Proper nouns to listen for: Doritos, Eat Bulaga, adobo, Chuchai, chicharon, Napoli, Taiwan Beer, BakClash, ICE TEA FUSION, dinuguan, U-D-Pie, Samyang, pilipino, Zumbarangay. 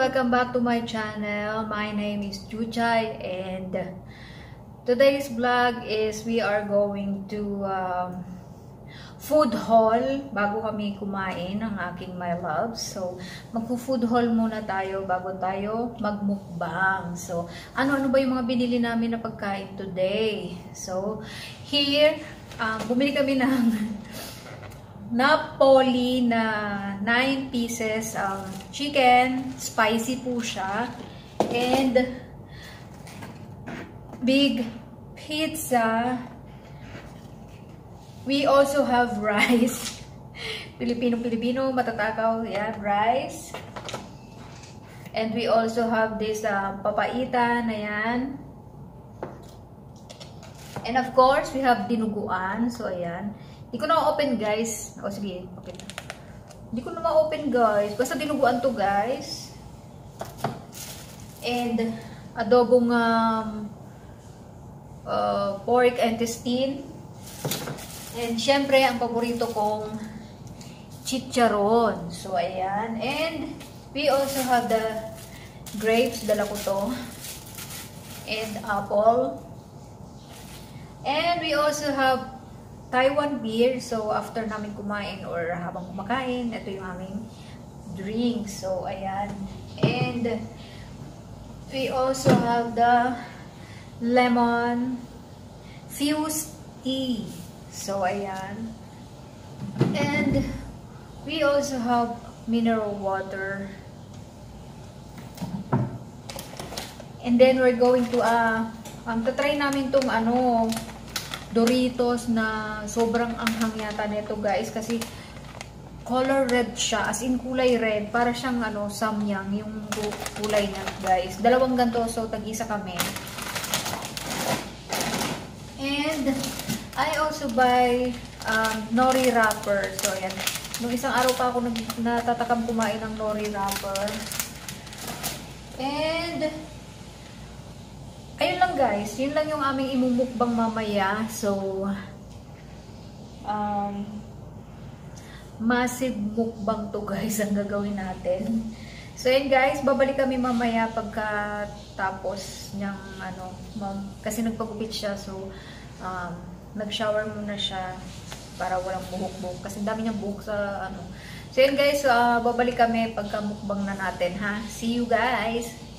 Welcome back to my channel. My name is Chuchai, and today's vlog is we are going to food haul bago kami kumain ng aking my loves. So magpo-food haul muna tayo bago tayo magmukbang. So ano ba yung mga binili namin na pagkain today? So here bumili kami ng Napoli na 9 pieces of chicken. Spicy po siya. And big pizza. We also have rice. Filipino-Filipino, matatakaw. Yeah, rice. And we also have this papaita na yan. And of course, we have dinuguan. So, ayan. Hindi ko na open guys. O sige, okay. Hindi ko na ma-open guys. Basta dinuguan to guys. And adobong pork intestine. And syempre, ang paborito kong chicharon. So, ayan. And we also have the grapes. Dala ko to. And apple. And we also have Taiwan beer. So, after namin kumain or habang kumakain, ito yung aming drink. So, ayan. And we also have the lemon fused tea. So, ayan. And we also have mineral water. And then we're going to tatry namin tong Doritos na sobrang anghang yata nito guys kasi color red siya, as in kulay red, para siyang Samyang yung kulay niya guys. Dalawang ganito, so tag-isa kami. And I also buy nori wrapper. So ayan, nung isang araw pa ako natatakam kumain ng nori wrapper. And ayun lang guys, yun lang yung aming imumukbang mamaya. So, massive mukbang to guys ang gagawin natin. So, yun guys, babalik kami mamaya pagkatapos ng kasi nagpagupit siya. So, nag-shower muna siya para walang buhok-buhok. Kasi dami niyang buhok sa So, yun guys, babalik kami pagkamukbang na natin ha. See you guys!